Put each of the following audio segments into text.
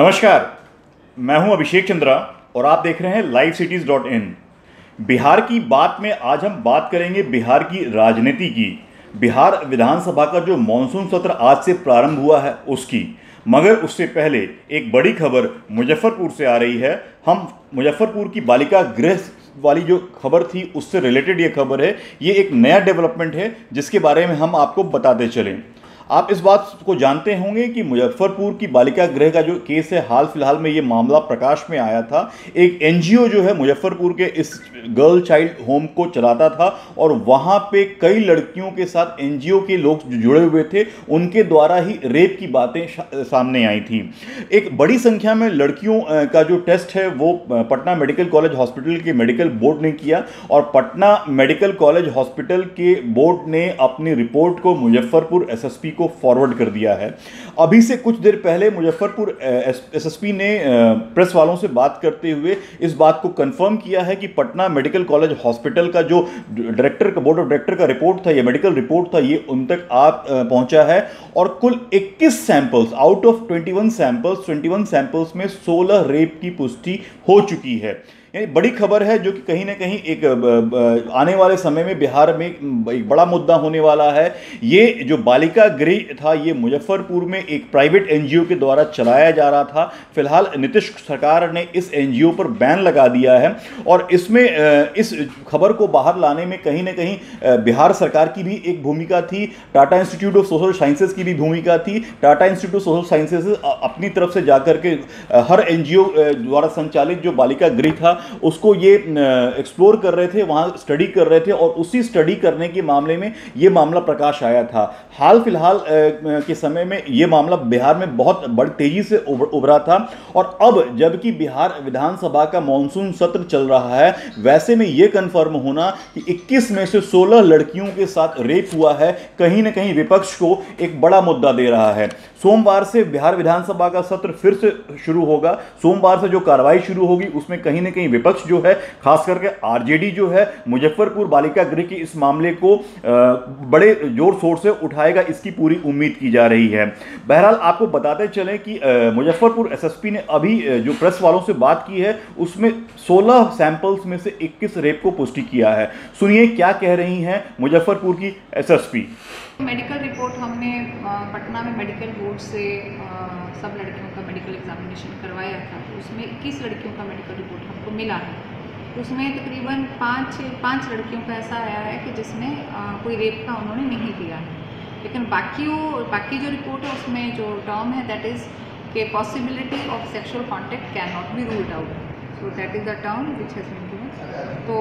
नमस्कार, मैं हूं अभिषेक चंद्रा और आप देख रहे हैं LiveCities.in। बिहार की बात में आज हम बात करेंगे बिहार की राजनीति की, बिहार विधानसभा का जो मॉनसून सत्र आज से प्रारंभ हुआ है उसकी। मगर उससे पहले एक बड़ी खबर मुजफ्फरपुर से आ रही है। हम मुजफ्फरपुर की बालिका गृह वाली जो खबर थी उससे रिलेटेड ये खबर है। ये एक नया डेवलपमेंट है जिसके बारे में हम आपको बताते चलें। आप इस बात को जानते होंगे कि मुजफ्फरपुर की बालिका गृह का जो केस है, हाल फिलहाल में ये मामला प्रकाश में आया था। एक एनजीओ जो है मुजफ्फरपुर के इस गर्ल चाइल्ड होम को चलाता था और वहाँ पे कई लड़कियों के साथ एनजीओ के लोग जो जुड़े हुए थे उनके द्वारा ही रेप की बातें सामने आई थी। एक बड़ी संख्या में लड़कियों का जो टेस्ट है वो पटना मेडिकल कॉलेज हॉस्पिटल के मेडिकल बोर्ड ने किया और पटना मेडिकल कॉलेज हॉस्पिटल के बोर्ड ने अपनी रिपोर्ट को मुजफ्फरपुर SSP को फॉरवर्ड कर दिया है। अभी से कुछ देर पहले मुजफ्फरपुर SSP ने प्रेस वालों से बात करते हुए इस बात को कंफर्म किया है कि पटना मेडिकल कॉलेज हॉस्पिटल का जो डायरेक्टर का, बोर्ड ऑफ डायरेक्टर का रिपोर्ट था, ये मेडिकल रिपोर्ट था, ये उन तक आप पहुंचा है और कुल 21 सैंपल्स आउट ऑफ 21 सैंपल्स में 16 रेप की पुष्टि हो चुकी है। ये बड़ी खबर है जो कि कहीं ना कहीं एक आने वाले समय में बिहार में एक बड़ा मुद्दा होने वाला है। ये जो बालिका गृह था ये मुजफ्फरपुर में एक प्राइवेट एनजीओ के द्वारा चलाया जा रहा था। फिलहाल नीतीश सरकार ने इस एनजीओ पर बैन लगा दिया है और इसमें इस खबर को बाहर लाने में कहीं ना कहीं बिहार सरकार की भी एक भूमिका थी, Tata institute of social sciences की भी भूमिका थी। Tata institute of social sciences अपनी तरफ से जाकर के हर एनजीओ द्वारा संचालित जो बालिका गृह था उसको ये एक्सप्लोर कर रहे थे, वहाँ स्टडी कर रहे थे और उसी स्टडी करने के मामले में ये मामला प्रकाश आया था। हाल फिलहाल के समय में ये मामला बिहार में बहुत बड़ी तेजी से उभरा था और अब जबकि बिहार विधानसभा का मॉनसून सत्र चल रहा है, वैसे में ये कंफर्म होना कि 21 में से 16 लड़कियों के साथ रेप हुआ है कहीं ना कहीं विपक्ष को एक बड़ा मुद्दा दे रहा है। सोमवार से बिहार विधानसभा का सत्र फिर से शुरू होगा। सोमवार से जो कार्रवाई शुरू होगी उसमें कहीं ना कहीं विपक्ष जो है, खास करके RJD जो है, मुजफ्फरपुर बालिका गृह के इस मामले को बड़े जोर शोर से उठाएगा, इसकी पूरी उम्मीद की जा रही है। बहरहाल आपको बताते चलें कि मुजफ्फरपुर SSP ने अभी जो प्रेस वालों से बात की है उसमें 16 सैंपल्स में से 21 रेप को पुष्टि किया है। सुनिए क्या कह रही हैं मुजफ्फरपुर की SSP। मेडिकल रिपोर्ट हमने पटना में मेडिकल बोर्ड से सब लड़कियों का मेडिकल एग्जामिनेशन करवाया था, उसमें 21 लड़कियों का मेडिकल रिपोर्ट हमको मिला है। उसमें तकरीबन पाँच लड़कियों का ऐसा आया है कि जिसमें कोई रेप का उन्होंने नहीं दिया है, लेकिन बाकी जो रिपोर्ट है उसमें जो टर्म है दैट इज़ के possibility of sexual contact can not be ruled out, so that is the term which has been given. तो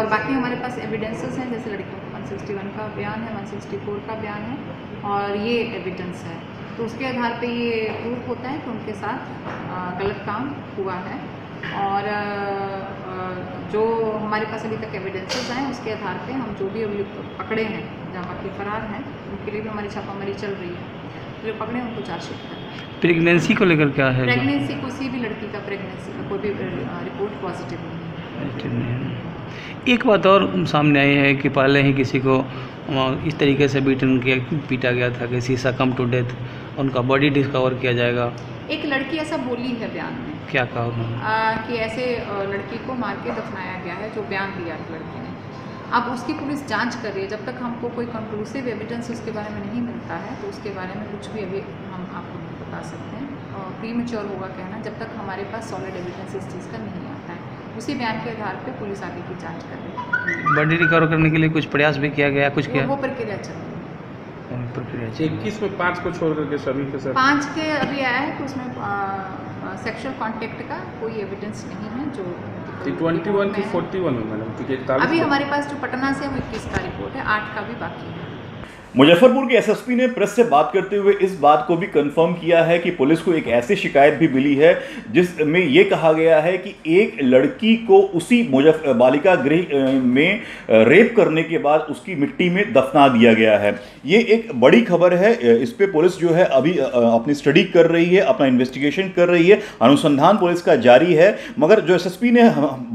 और बाकी हमारे पास एविडेंसेस हैं, जैसे लड़कियों 161 का बयान है, 164 का बयान है और ये एविडेंस है, तो उसके आधार पे ये प्रूफ होता है कि उनके साथ गलत काम हुआ है। और जो हमारे पास अभी तक एविडेंसेस हैं उसके आधार पे हम जो भी अभी पकड़े हैं, जहाँ बाकी फरार हैं उनके लिए भी हमारी छापामारी चल रही है, जो तो पकड़े उनको चार्जशीट कर। प्रेगनेंसी को लेकर क्या है? प्रेगनेंसी, किसी भी लड़की का प्रेगनेंसी का कोई भी रिपोर्ट पॉजिटिव नहीं है। एक बात और सामने आई है कि पहले ही किसी को इस तरीके से पीटा गया था कि सी सकम टू डेथ, उनका बॉडी डिस्कवर किया जाएगा। एक लड़की ऐसा बोली है बयान में, क्या कहा उन्होंने कि ऐसे लड़की को मार के दफनाया गया है, जो बयान दिया है लड़की ने। अब उसकी पुलिस जांच कर रही है, जब तक हमको कोई कंक्लूसिव एविडेंस उसके बारे में नहीं मिलता है तो उसके बारे में कुछ भी अभी हम आपको नहीं बता सकते हैं और प्रीमेच्योर होगा कहना, जब तक हमारे पास सॉलिड एविडेंस इस चीज़ का नहीं आता है। उसी बयान के आधार पर पुलिस आगे की जांच कर रही है। बॉडी रिकवर करने के लिए कुछ प्रयास भी किया गया, कुछ किया, वो प्रक्रिया चल रही है। 21 में 5 को छोड़ करके सभी के साथ 5 के अभी आया है कि उसमें सेक्सुअल कॉन्टेक्ट का कोई एविडेंस नहीं है। जो 21 की 41 है मैडम, अभी हमारे पास जो पटना से 21 का रिपोर्ट है, 8 का भी बाकी है। मुजफ्फरपुर के SSP ने प्रेस से बात करते हुए इस बात को भी कंफर्म किया है कि पुलिस को एक ऐसी शिकायत भी मिली है जिसमें यह कहा गया है कि एक लड़की को उसी बालिका गृह में रेप करने के बाद उसकी मिट्टी में दफना दिया गया है। ये एक बड़ी खबर है, इस पर पुलिस जो है अभी अपनी स्टडी कर रही है, अपना इन्वेस्टिगेशन कर रही है, अनुसंधान पुलिस का जारी है। मगर जो SSP ने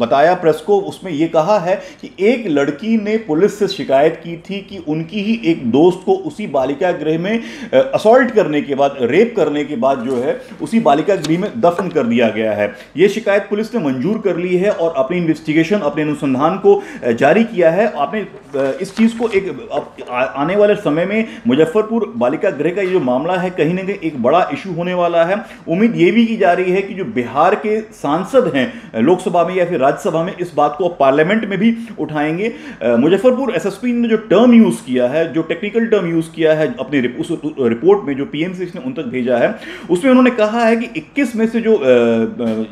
बताया प्रेस को उसमें यह कहा है कि एक लड़की ने पुलिस से शिकायत की थी कि उनकी ही एक दोस्त दोस्त को उसी बालिका गृह में असॉल्ट करने के बाद, रेप करने के बाद जो है उसी बालिका गृह में दफन कर दिया गया है। यह शिकायत पुलिस ने मंजूर कर ली है और अपनी इन्वेस्टिगेशन, अपने अनुसंधान को जारी किया है। आपने इस चीज़ को एक आने वाले समय में मुजफ्फरपुर बालिका गृह का ये जो मामला है कहीं ना कहीं एक बड़ा इशू होने वाला है। उम्मीद ये भी की जा रही है कि जो बिहार के सांसद हैं लोकसभा में या फिर राज्यसभा में, इस बात को पार्लियामेंट में भी उठाएंगे। मुजफ्फरपुर एसएसपी ने जो टर्म यूज़ किया है, जो टेक्निकल टर्म यूज़ किया है अपनी उस रिपोर्ट में जो पीएमसी ने उन तक भेजा है, उसमें उन्होंने कहा है कि 21 में से जो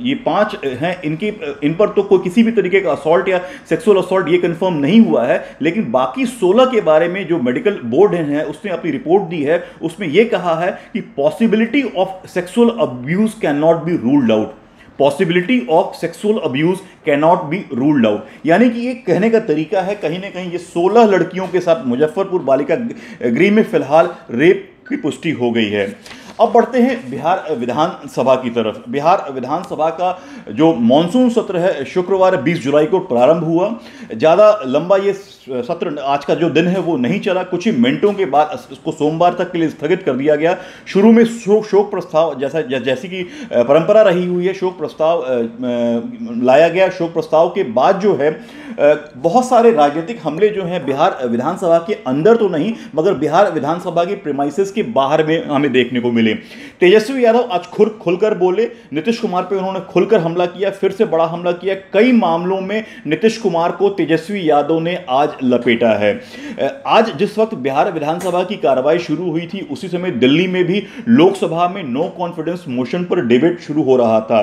ये 5 हैं इनके इन पर तो कोई किसी भी तरीके का असॉल्ट या सेक्सुअल असॉल्ट ये कंफर्म नहीं हुआ है, लेकिन बाकी 16 के बारे में जो मेडिकल बोर्ड है उसने अपनी रिपोर्ट दी है, उसमें यह कहा है कि possibility of sexual abuse can not be ruled out, possibility of sexual abuse can not be ruled out. यानी कि ये कहने का तरीका है कहीं ना कहीं ये 16 लड़कियों के साथ मुजफ्फरपुर बालिका गृह में फिलहाल रेप की पुष्टि हो गई है। अब बढ़ते हैं बिहार विधानसभा की तरफ। बिहार विधानसभा का जो मॉनसून सत्र है शुक्रवार 20 जुलाई को प्रारंभ हुआ। ज़्यादा लंबा ये सत्र आज का जो दिन है वो नहीं चला, कुछ ही मिनटों के बाद इसको सोमवार तक के लिए स्थगित कर दिया गया। शुरू में शोक प्रस्ताव जैसी कि परंपरा रही हुई है शोक प्रस्ताव लाया गया। शोक प्रस्ताव के बाद जो है बहुत सारे राजनीतिक हमले जो हैं बिहार विधानसभा के अंदर तो नहीं मगर बिहार विधानसभा के प्रीमाइसिस के बाहर में हमें देखने को मिले। तेजस्वी यादव आज खुलकर बोले, नीतीश कुमार पे उन्होंने खुलकर हमला किया, फिर से बड़ा हमला किया। कई मामलों में नीतीश कुमार को तेजस्वी यादव ने आज लपेटा है। आज जिस वक्त बिहार विधानसभा की कार्रवाई शुरू हुई थी उसी समय दिल्ली में भी लोकसभा में नो कॉन्फिडेंस मोशन पर डिबेट शुरू हो रहा था।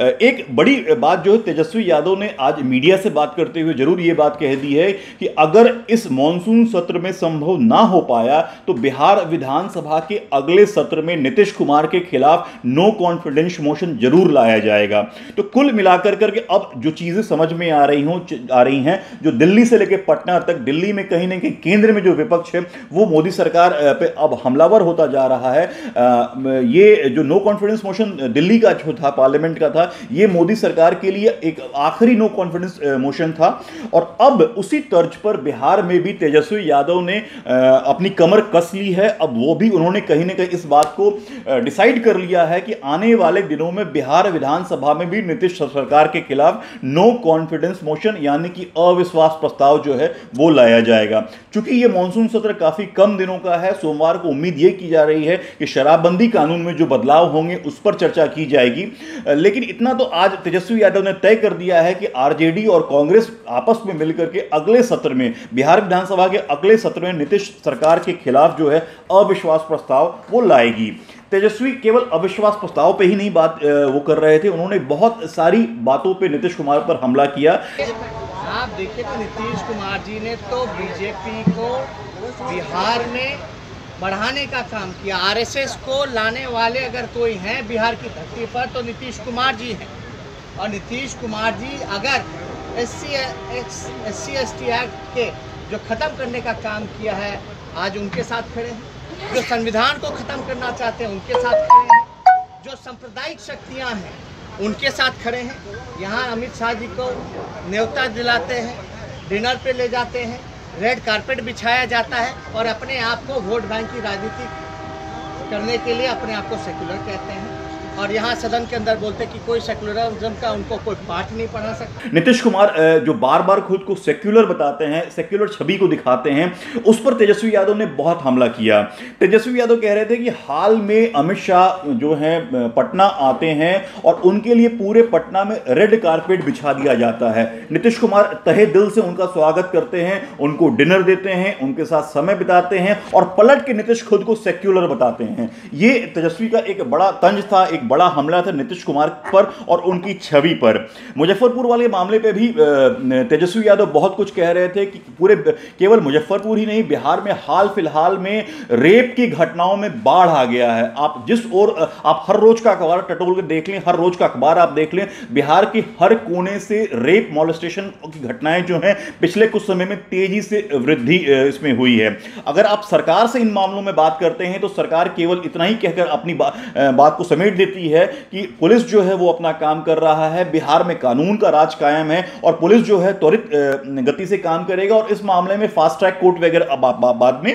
एक बड़ी बात जो है तेजस्वी यादव ने आज मीडिया से बात करते हुए जरूर यह बात कह दी है कि अगर इस मानसून सत्र में संभव ना हो पाया तो बिहार विधानसभा के अगले सत्र में नीतीश कुमार के खिलाफ नो कॉन्फिडेंस मोशन जरूर लाया जाएगा। तो कुल मिलाकर करके अब जो चीजें समझ में आ रही हैं जो दिल्ली से लेकर पटना तक, दिल्ली में कहीं ना कहीं केंद्र में जो विपक्ष है वो मोदी सरकार पे अब हमलावर होता जा रहा है। ये जो नो कॉन्फिडेंस मोशन दिल्ली का जो था, पार्लियामेंट का था, ये मोदी सरकार के लिए एक आखिरी नो कॉन्फिडेंस मोशन था। और अब उसी तर्ज पर बिहार में भी तेजस्वी यादव ने अपनी कमर कस ली है। अब वो भी उन्होंने कहीं ना कहीं इस बात को डिसाइड कर लिया है कि आने वाले दिनों में बिहार विधानसभा में भी नीतीश सरकार के खिलाफ नो कॉन्फिडेंस मोशन यानी कि अविश्वास प्रस्ताव जो है वो लाया जाएगा। चूंकि ये मानसून सत्र काफी कम दिनों का है, सोमवार को उम्मीद ये की जा रही है कि शराबबंदी कानून में जो बदलाव होंगे उस पर चर्चा की जाएगी। लेकिन इतना तो आज तेजस्वी यादव ने तय कर दिया है कि आरजेडी और कांग्रेस आपस में मिलकर के अगले सत्र में, बिहार विधानसभा के अगले सत्र में नीतीश सरकार के खिलाफ जो है अविश्वास प्रस्ताव वो लाएगी। तेजस्वी केवल अविश्वास प्रस्ताव पे ही नहीं बात वो कर रहे थे, उन्होंने बहुत सारी बातों पे नीतीश कुमार पर हमला किया। आप देखिए तो नीतीश कुमार जी ने तो बीजेपी को बिहार में बढ़ाने का काम किया। आरएसएस को लाने वाले अगर कोई हैं बिहार की धरती पर तो नीतीश कुमार जी हैं। और नीतीश कुमार जी अगर एससी एसटी एक्ट के जो ख़त्म करने का काम किया है आज उनके साथ खड़े हैं। जो संविधान को खत्म करना चाहते हैं उनके साथ खड़े हैं। जो सांप्रदायिक शक्तियां हैं उनके साथ खड़े हैं। यहाँ अमित शाह जी को न्योता दिलाते हैं, डिनर पे ले जाते हैं, रेड कारपेट बिछाया जाता है और अपने आप को वोट बैंक की राजनीति करने के लिए अपने आप को सेक्युलर कहते हैं। और यहाँ सदन के अंदर बोलते कि कोई सेक्युलरिज्म का उनको कोई पाठ नहीं पढ़ा सकता। नीतीश कुमार जो बार बार खुद को सेक्युलर बताते हैं, सेक्युलर छवि को दिखाते हैं, उस पर तेजस्वी यादव ने बहुत हमला किया। तेजस्वी यादव कह रहे थे कि हाल में अमित शाह जो हैं पटना आते हैं और उनके लिए पूरे पटना में रेड कारपेट बिछा दिया जाता है। नीतीश कुमार तहे दिल से उनका स्वागत करते हैं, उनको डिनर देते हैं, उनके साथ समय बिताते हैं और पलट के नीतीश खुद को सेक्युलर बताते हैं। ये तेजस्वी का एक बड़ा तंज था, एक बड़ा हमला था नीतीश कुमार पर और उनकी छवि पर। मुजफ्फरपुर वाले मामले पे भी तेजस्वी यादव बहुत कुछ कह रहे थे कि पूरे केवल मुजफ्फरपुर ही नहीं बिहार में हाल फिलहाल में रेप की घटनाओं में बाढ़ आ गया है। आप जिस ओर आप हर रोज का अखबार टटोल के देख लें, हर रोज का अखबार आप देख लें, बिहार के हर कोने से रेप मॉलेस्टेशन की घटनाएं जो हैं पिछले कुछ समय में तेजी से वृद्धि इसमें हुई है। अगर आप सरकार से इन मामलों में बात करते हैं तो सरकार केवल इतना ही कहकर अपनी बात को समेट देती देती है कि पुलिस जो है वो अपना काम कर रहा है, बिहार में कानून का राज कायम है और पुलिस जो है त्वरित गति से काम करेगा और इस मामले में फास्ट ट्रैक कोर्ट वगैरह बाद में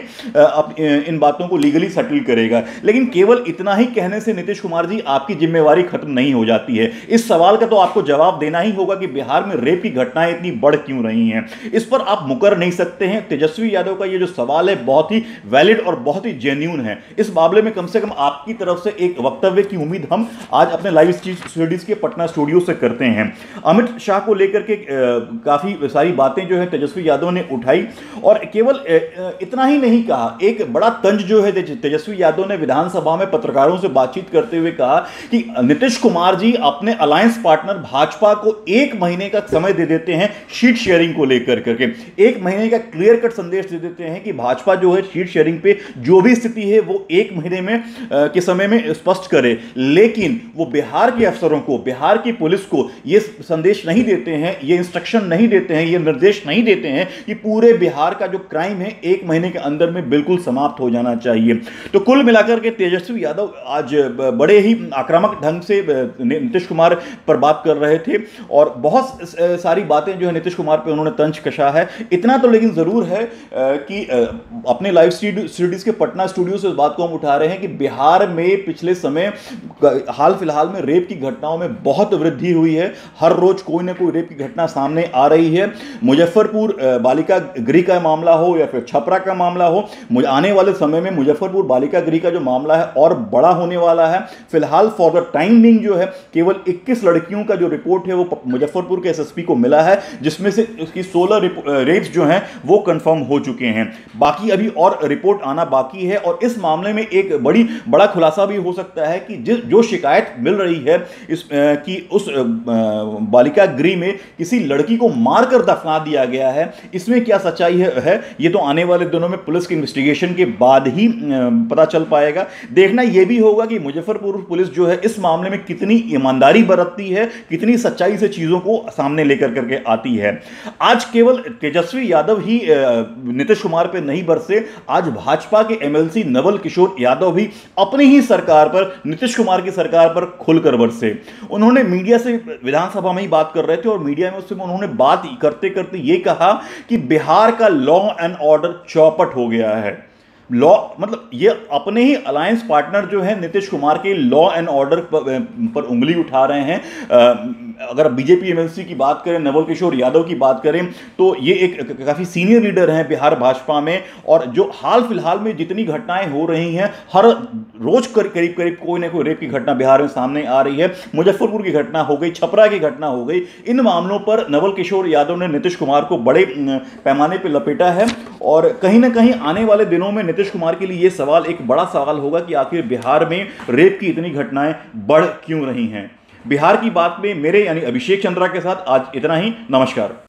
इन बातों को लीगली सेटल करेगा। लेकिन केवल इतना ही कहने से नीतीश कुमार जी आपकी जिम्मेवारी खत्म नहीं हो जाती है। इस सवाल का तो आपको जवाब देना ही होगा कि बिहार में रेप की घटनाएं इतनी बढ़ क्यों रही हैं, इस पर आप मुकर नहीं सकते हैं। तेजस्वी यादव का यह जो सवाल है बहुत ही वैलिड और बहुत ही जेन्यून है। इस मामले में कम से कम आपकी तरफ से एक वक्तव्य की उम्मीद हम आज अपने LiveCities के पटना स्टूडियो से करते हैं। अमित शाह को लेकर के काफी सारी बातें जो है तेजस्वी यादव ने उठाई और केवल इतना ही नहीं कहा, एक बड़ा तंज जो है तेजस्वी यादव ने विधानसभा में पत्रकारों से बातचीत करते हुए कहा कि नीतीश कुमार जी अपने अलायंस पार्टनर भाजपा को 1 महीने का समय दे देते हैं सीट शेयरिंग को लेकर करके, 1 महीने का क्लियर कट संदेश दे देते हैं कि भाजपा जो है सीट शेयरिंग पे जो भी स्थिति है वो 1 महीने में के समय में स्पष्ट करे। लेकिन वो बिहार के अफसरों को, बिहार की पुलिस को ये संदेश नहीं देते हैं, ये इंस्ट्रक्शन नहीं देते हैं, ये निर्देश नहीं देते हैं कि पूरे बिहार का जो क्राइम है 1 महीने के अंदर में बिल्कुल समाप्त हो जाना चाहिए। तो कुल मिलाकर के तेजस्वी यादव आज बड़े ही आक्रामक ढंग से नीतीश कुमार पर बात कर रहे थे और बहुत सारी बातें जो है नीतीश कुमार पे उन्होंने तंज कसा है। इतना तो लेकिन जरूर है कि अपने LiveCities के पटना स्टूडियो से इस बात को हम उठा रहे हैं कि बिहार में पिछले समय हाल फिलहाल में रेप की घटनाओं में बहुत वृद्धि हुई है। हर रोज कोई ना कोई रेप की घटना सामने आ रही है। मुजफ्फरपुर बालिका गृह का मामला हो या फिर छपरा का मामला हो, आने वाले समय में मुजफ्फरपुर बालिका गृह का जो मामला है और बड़ा होने वाला है। फिलहाल फॉर द टाइम बिंग जो है केवल 21 लड़कियों का जो रिपोर्ट है वो मुजफ्फरपुर के एसएसपी को मिला है, जिसमें से उसकी 16 रेप्स जो हैं वो कंफर्म हो चुके हैं। बाकी अभी और रिपोर्ट आना बाकी है और इस मामले में एक बड़ा खुलासा भी हो सकता है कि जो शिकायत मिल रही है कि उस बालिका गृह में किसी लड़की को मारकर दफना दिया गया है, इसमें क्या सच्चाई है ये तो आने वाले दिनों में पुलिस की इन्वेस्टिगेशन के बाद ही पता चल पाएगा। देखना यह भी होगा कि मुजफ्फरपुर पुलिस जो है इस मामले में कितनी ईमानदारी बरतती है, कितनी सच्चाई से चीजों को सामने लेकर करके आती है। आज केवल तेजस्वी यादव ही नीतीश कुमार पे नहीं बरसे, आज भाजपा के एमएलसी नवल किशोर यादव भी अपनी ही सरकार पर, नीतीश कुमार की सरकार पर खुलकर बरसे। उन्होंने मीडिया से विधानसभा में ही बात कर रहे थे और मीडिया में उससे उन्होंने बात करते करते यह कहा कि बिहार का लॉ एंड ऑर्डर चौपट हो गया है। लॉ मतलब ये अपने ही अलायंस पार्टनर जो है नीतीश कुमार के लॉ एंड ऑर्डर पर उंगली उठा रहे हैं। अगर बीजेपी एमएलसी की बात करें, नवल किशोर यादव की बात करें, तो ये एक काफ़ी सीनियर लीडर हैं बिहार भाजपा में और जो हाल फिलहाल में जितनी घटनाएं हो रही हैं हर रोज करीब करीब कोई ना कोई रेप की घटना बिहार में सामने आ रही है। मुजफ्फरपुर की घटना हो गई, छपरा की घटना हो गई, इन मामलों पर नवल किशोर यादव ने नीतीश कुमार को बड़े पैमाने पर लपेटा है और कहीं ना कहीं आने वाले दिनों में नीतीश कुमार के लिए ये सवाल एक बड़ा सवाल होगा कि आखिर बिहार में रेप की इतनी घटनाएं बढ़ क्यों रही हैं। बिहार की बात में मेरे यानी अभिषेक चंद्रा के साथ आज इतना ही। नमस्कार।